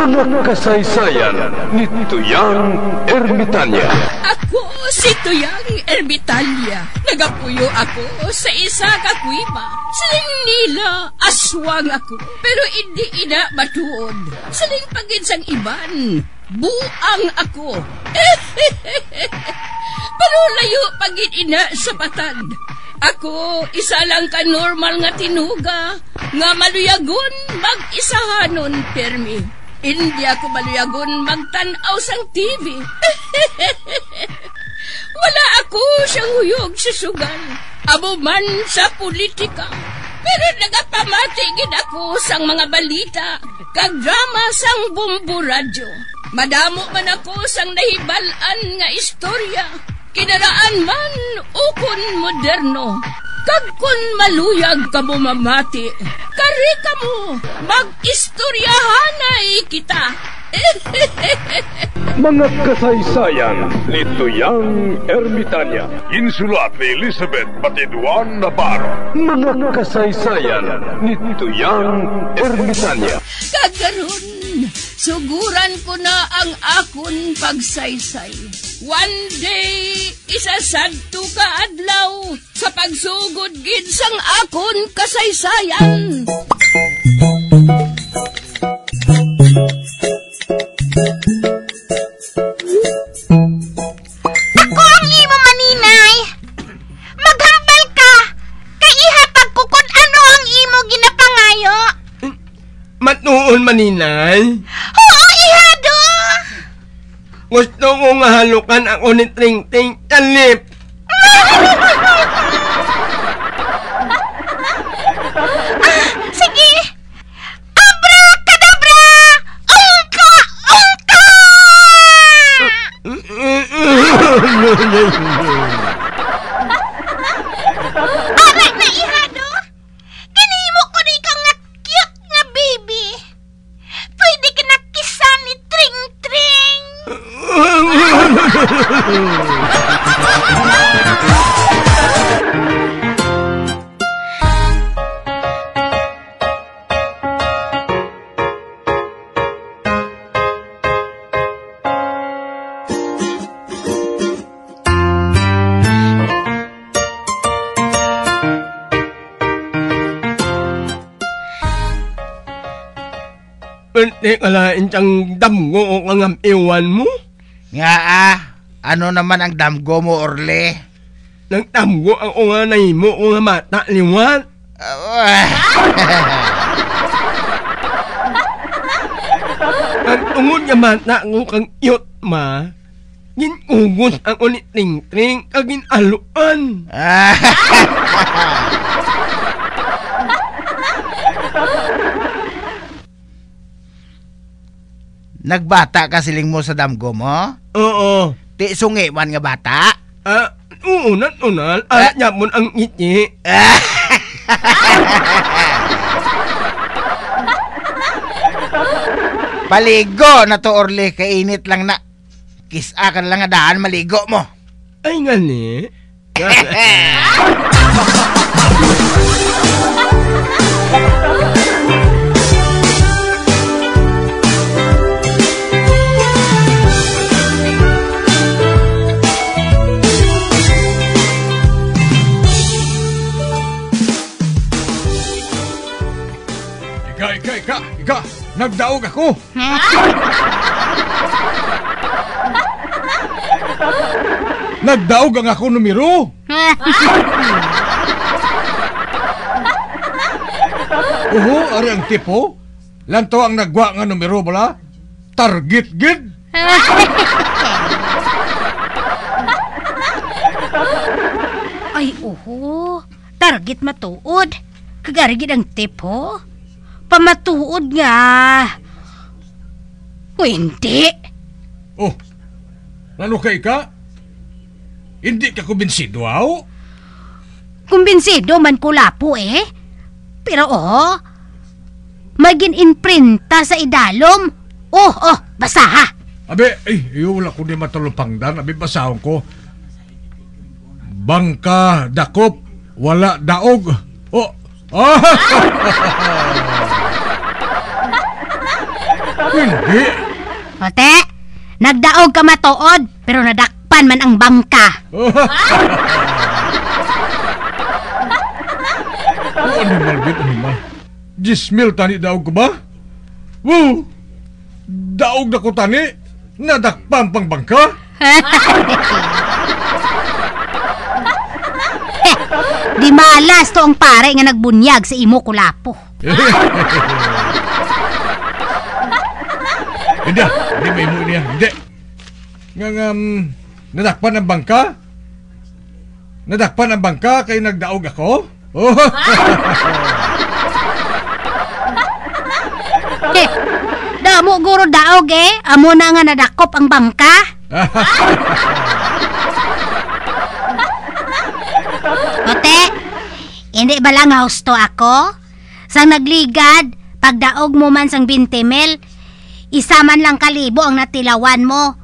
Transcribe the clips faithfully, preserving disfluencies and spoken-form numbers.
Anak kasaysayan ni Toyang Ermitanya. Ako si Toyang Ermitanya. Nagapuyo ako sa isa kakwima. Siling nila aswang ako, pero hindi ina matuod. Siling paginsang iban, buang ako. Pero layo pagin ina sa batad. Ako, isa lang ka normal nga tinuga, nga maluyagon mag-isahanon, permi. Hindi ako maluyagon magtanaw sang T V. Wala ako siyang huyog sa sugal, abo man sa politika. Pero nagapamatigin ako sang mga balita, kagdrama sang Bombo Radyo. Madamo man ako sang nahibalan nga istorya. Kinaraan man o kun moderno, kag kun maluyag ka mo mamati, kari ka mo, mag-istoryahanay kita. Mga kasaysayan ni Toyang Ermitanya, insulat ni Elizabeth Batiduan Navarro. Mga kasaysayan ni Toyang Ermitanya. Kagaroon, suguran ko na ang akon pagsaysay. One day, isasadto ka adlaw sa pagsugod gid sang akon kasaysayan. Ako ang imo maninay. Maghambal ka. Kaihatag ko kun ano ang imo ginapangayo. Matnuon maninay. Oo, ihado. Gusto ko nga halukan ako ni Tringting Kalip. Aray na ihado, ganimo ko rin kang nga cute nga baby. Pwede ka na kisa ni Tring Tring. Pwede kalain siyang damgo o kang ewan mo? Nga ah, ano naman ang damgo mo, Orle? Nagdamgo ako nga na mo o nga mata liwat. Ang tungod nga mata ko kang iyot, ma, ginugos ako ni Tring-Tring kagin aluan. Nagbata ka siling mo sa damgo mo? Oo. Ti sungi man nga bata? Ah, oo, natunal. Alat niya mo ang ngiti. Paligo na to, Orle. Kainit lang na. Kisa ka lang nga daan, maligo mo. Ay, nga ni. Ika, nagdaog ako. Nagdaog ang ako numero. Uho, ari ang tipo. Lanto ang nagwa nga numero bala. Target gid. Ay, uho. Target matuod. Kagarigid ang tipo. Pamatuod nga. O hindi. Oh, lalo kay ka? Hindi ka kumbinsido, aw? Kumbinsido man ko lapo eh. Pero oh, magin imprinta sa idalom. Oh, oh, basa ha. Abe, eh, yung wala ko ni matalupangdan. Abe, basahon ko. Bangka, dakop, wala daog. Oh, oh. Hindi. Ote, nagdaog ka matuod, pero nadakpan man ang bangka. Oo, ano malbit, ano ma? Jismil tani daog ka ba? Woo! Daog na ko tani, nadakpan pang bangka? Di malas to ang pare nga nagbunyag sa imo kulapo. Hindi, hindi may imo niya, hindi. Nga nga, um, nadakpan ang bangka? Nadakpan ang bangka kay nagdaog ako? Oh. Eh, damo guro daog eh, amo na nga nadakop ang bangka. Ote, hindi ba lang hausto ako? Sang nagligad, pagdaog mo man sang bintimil, isa man lang kalibo ang natilawan mo.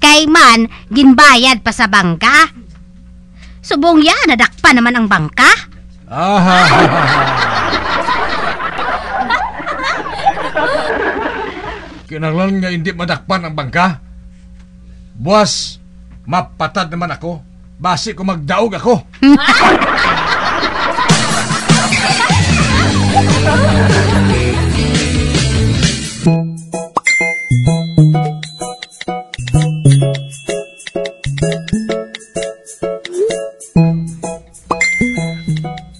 Kay man, ginbayad pa sa bangka. Subong ya, nadakpa naman ang bangka. Aha. Kinanglan nga hindi madakpan ang bangka. Buwas, mapatad naman ako. Basi ko magdaog ako.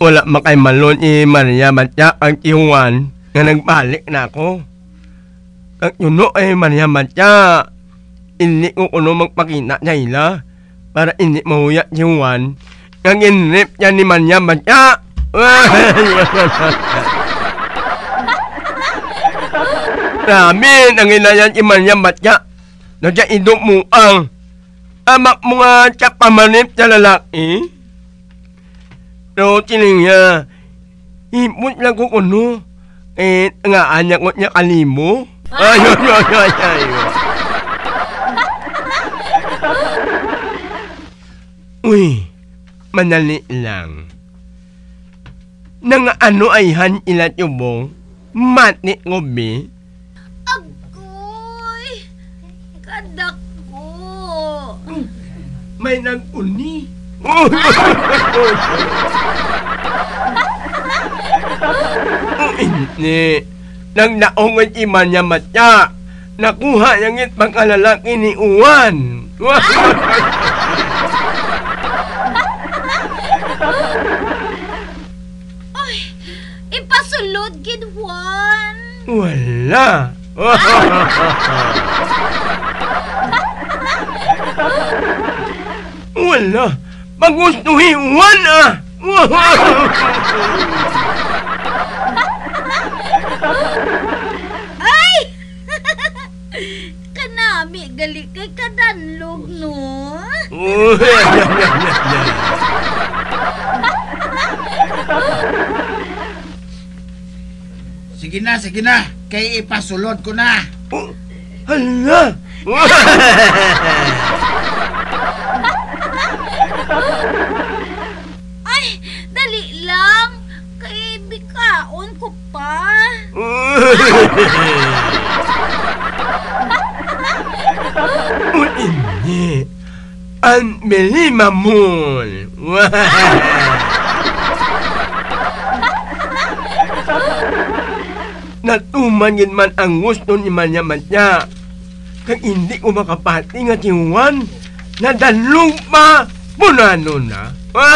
Wala makay malon i Maria Matya ang iwan nga nagbalik na ako. Ang yuno ay Maria Matya hindi ko kuno magpakita niya ila. Para ini mau ya Juan yang inip yang dimanya baca. Namin ang inayan imanya baca. Naja hidupmu ang amak mga capamanip sa lalaki. Pero tiling niya hipot lang ko kuno. Eh nga anyak ko niya kalimo. Ayun ayun ayun ayun. Uy, manali lang. Nang ano ay han ilat yubong, matni ngobi. Agoy, kadak ko. Uh, may nag-uni. Uh, Hindi, nang naongan iman niya matya, nakuha niyangit pagkalalaki ni Uwan. Ipasulod gid Juan. Wala. Wala. Magustuhin Juan ah. Ay! Kanami gali kay kadanlog no. Sige na, sige na. Kaya ipasulod ko na. Oh, hala! Ay, dali lang. Kaya bikaon ko pa. O hindi. Unbelievable. Natumangin man ang gusto ni Manyamat niya. Kaya hindi ko makapati nga si Juan na dalong pa punano na. Ay,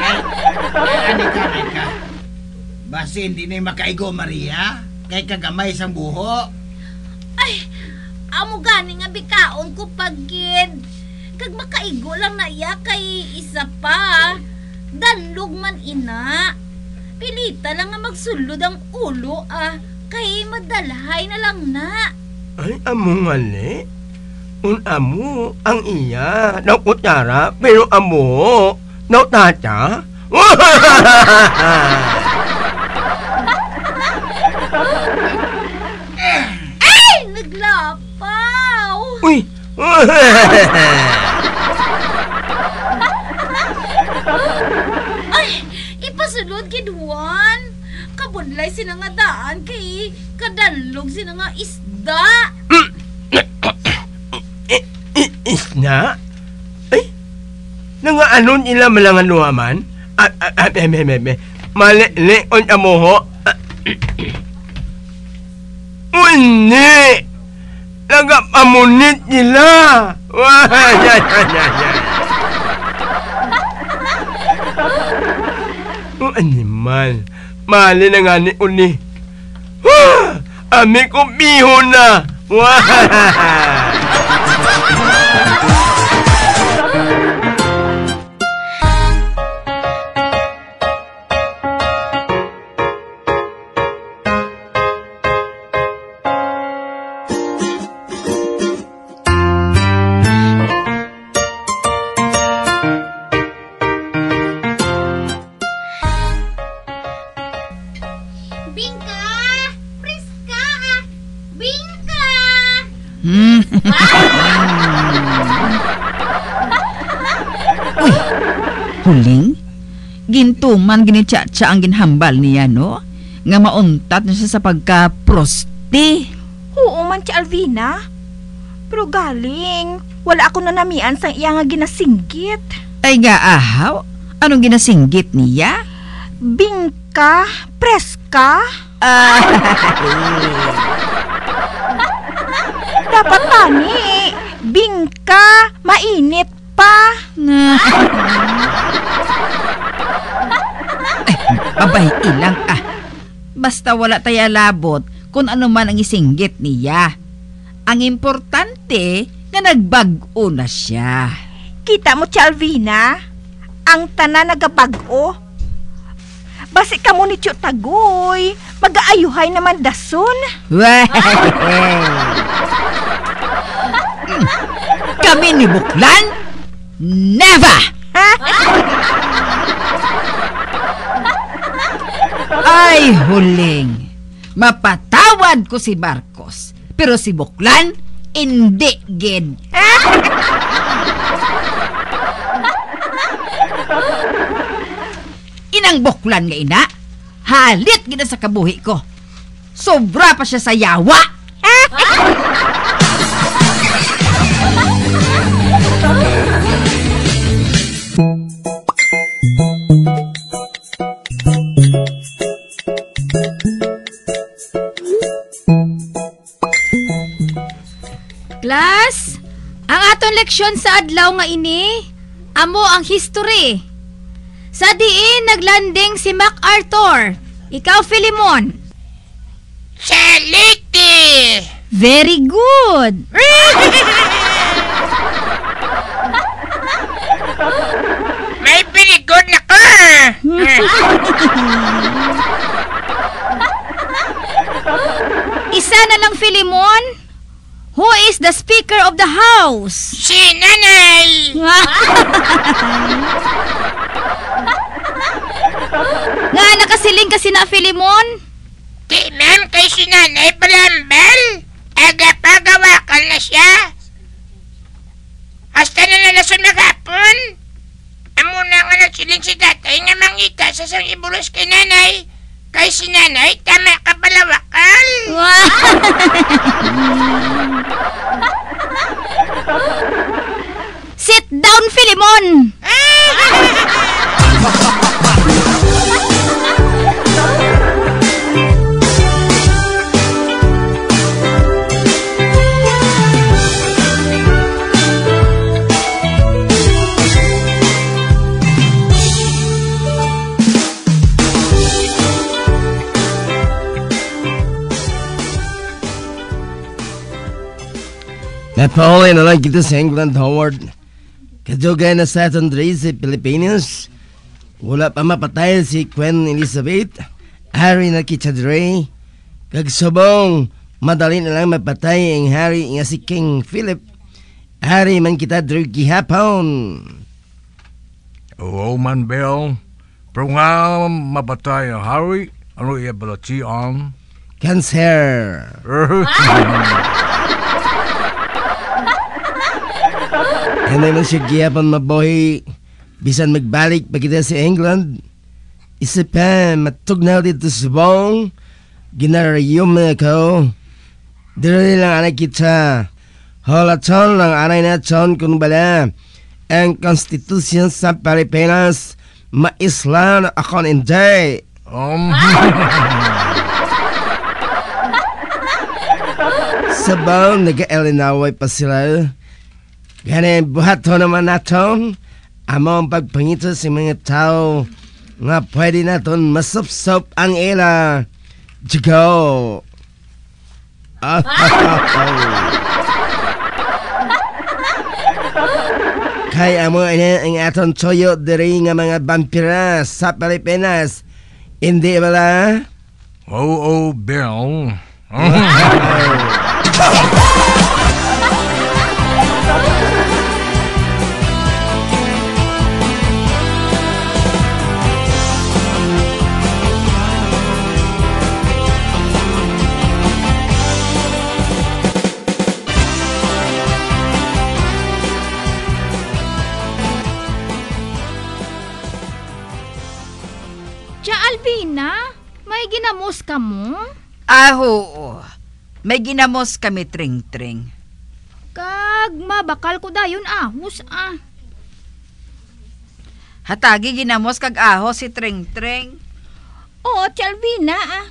ay, anika, anika. Basi hindi na makaigo, Maria. Kay kagamay sang buho. Ay, amo gani nga bikaon ko pagid. Kag makaigo lang na iya kay isa pa. Dalog man ina. Pilita lang nga magsulod ang ulo ah, kay madalhay na lang na. Ay, amo nga le. Un amo ang iya, naw kutsara, pero amo, naw tatya. Ay, naglapaw. Uy. Ay, ipasulod gid Juan. Kabon Kadlay sina nga daan kay kadanlog sina nga isda. Isda? Ay, nangaanon ila malangan nuhaman? At, at, at, meme, mali-li on amoho. Unni! Nagapamunit nila! Wah, yan, yan, yan, yan. O animal, mali na nga ni Uni. Huh! Ami ko bihon na! Wah! Huling, gintuman ginichacha ang ginhambal niya, no? Nga mauntat na siya sa pagka-prosti. Oo man, Tiya Alvina. Pero galing, wala ako nanamian sa iya nga ginasinggit. Ay nga, ahaw? Anong ginasinggit niya? Bingka, preska. Ah. Dapat tani, bingka, mainit pa. Abay, ilang ah. Basta wala tayo labot kung ano man ang isinggit niya. Ang importante na nagbag-o na siya. Kita mo, Tiya Alvina, ang tanan nagabag-o. Basi ka mo ni Tiyo Tagoy, mag-aayuhay naman dason. Kami ni Buklan? Never! Ay, huling. Mapatawad ko si Marcos, pero si Buklan, hindi gid. Inang Buklan nga ina, halit gina sa kabuhi ko. Sobra pa siya sa yawa. Class, ang aton leksyon sa adlaw nga ini, amo ang history. Sa diin naglanding si MacArthur. Ikaw, Filimon. Salikti! Very good! May pinigod na ka! Isa na lang, Filimon. Who is the Speaker of the House? Si Nanay! Nga, nakasiling kasi na, Filimon? Tinan kay si Nanay Balambal. Agapagawakal na siya. Hasta na nalason na kapon. Amuna nga nagsiling si tatay nga mangita sa sang ibulos kay Nanay. Kay si Nanay, tama ka balawakal. Sit down, Filimon! Napoleon na lang kita sa England, Howard. Kadugay na sa aton dre si Pilipinas. Wala pa mapatay si Queen Elizabeth. Hari na kita dre. Kagsubong, madali na lang mapatay ang hari nga si King Philip. Hari man kita dre gihapon. Oo man, Bill. Pero nga mapatay ang hari, ano iya balati ang? Cancer. Hindi lang siya giyapan mabuhi. Bisan magbalik pa kita sa England. Isa pa matugnaw dito sa bong ginarayom na ako. Dari lang anay kita. Halaton lang anay na ton kung bala ang konstitusyon sa Pilipinas maisla na akong hindi. Um. Sabaw nag-elinaway pa sila. Ganyan buhato naman natin amang pagpangito sa mga tao nga pwede natin masop-sop ang ila. Jigaw! Kaya mo ina ang atong toyo diri nga mga vampira sa Pilipinas. Hindi ba la? Oo, oh, Bill. Ginamos ka mo? Ah, oo. May ginamos kami, tring-tring. Kag, mabakal ko dayon ahos, ah. Hatagi ginamos kag ahos si tring-tring. Oo, Tiya Alvina, ah.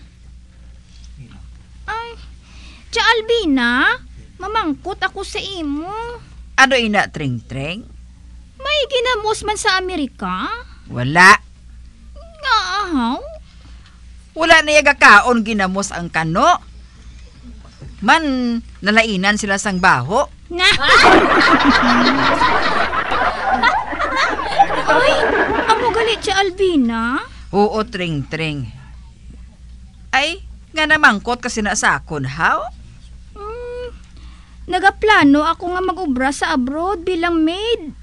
Ay, Tiya Alvina, mamangkot ako sa imo. Ano ina, tring-tring? May ginamos man sa Amerika? Wala. Nga ahaw? Wala na yagakaon ginamos ang kano. Man, nalainan sila sang baho. Nga! Ay, amo galit si Alvina? Oo, tring-tring. Ay, nga namangkot kasi nasakon, how? Mm, nagaplano ako nga mag-ubra sa abroad bilang maid.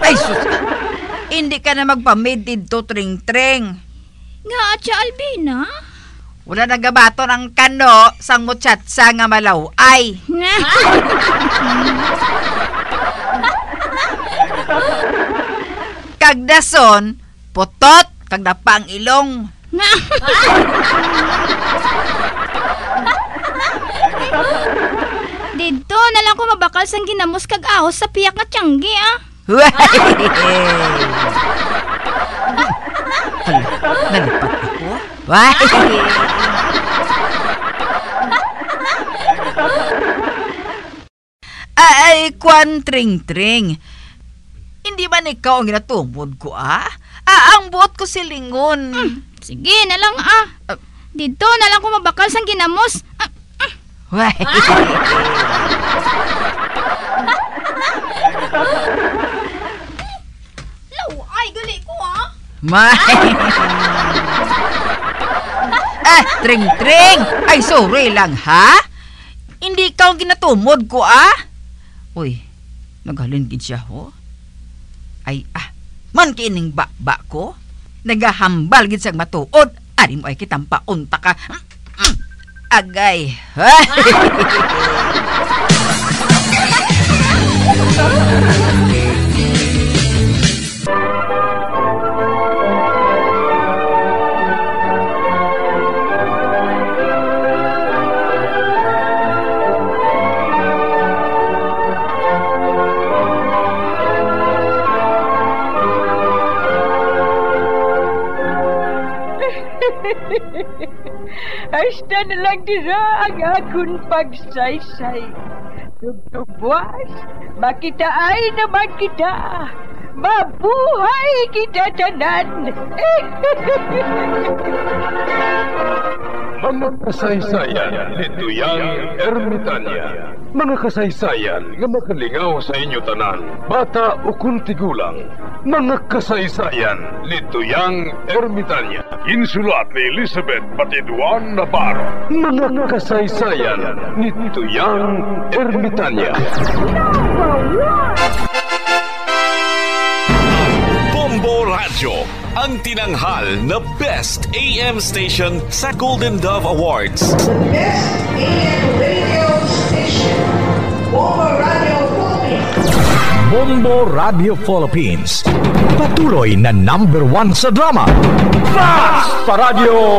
Ay, sus... Hindi ka na magpamid dito, tring-tring. Nga, Tiya Alvina? Wala nagabaton ang kano sang mutsatsa nga malaway. Kagdason, putot, kagdapa ang ilong. Dito, nalang ko mabakal sang ginamos kag ahos sa piyak na tiyanggi, ah. Wey! Nalipat ako? Wey! Ay, kwan, tring-tring. Hindi man ikaw ang ginatubod ko, ah? Ah, ang buot ko si Lingon. Mm, sige, nalang, ah. Uh, Dito, nalang ko mabakal sang ginamos. Ah, ah. Wey! May! Ah, tring-tring! Ay, sorry lang, ha? Hindi ka ginatumod ko, ah? Uy, naghalingid siya, ho? Ay, ah, man kining baba ko? Nagahambal gid siyang matuod. Ari mo ay kitang paunta ka. Agay. Hasta na lang dira ang akong pagsaysay. Tugtugwas, makita ay naman kita. Mabuhay kita tanan. Mga kasaysayan ni Toyang Ermitanya. Mga kasaysayan nga makalingaw sa inyo tanan, bata o kuntigulang. Mga kasaysayan ni Toyang Ermitanya. Insulat ni Elizabeth Batiduan Navarro. Mga kasaysayan ni Toyang Ermitanya. Bombo Radyo, ang tinanghal na Best A M Station sa Golden Dove Awards. The Best A M Radio Station, Bombo Radyo. Bombo Radyo Philippines, patuloy na number one sa drama, Fast Paradyo!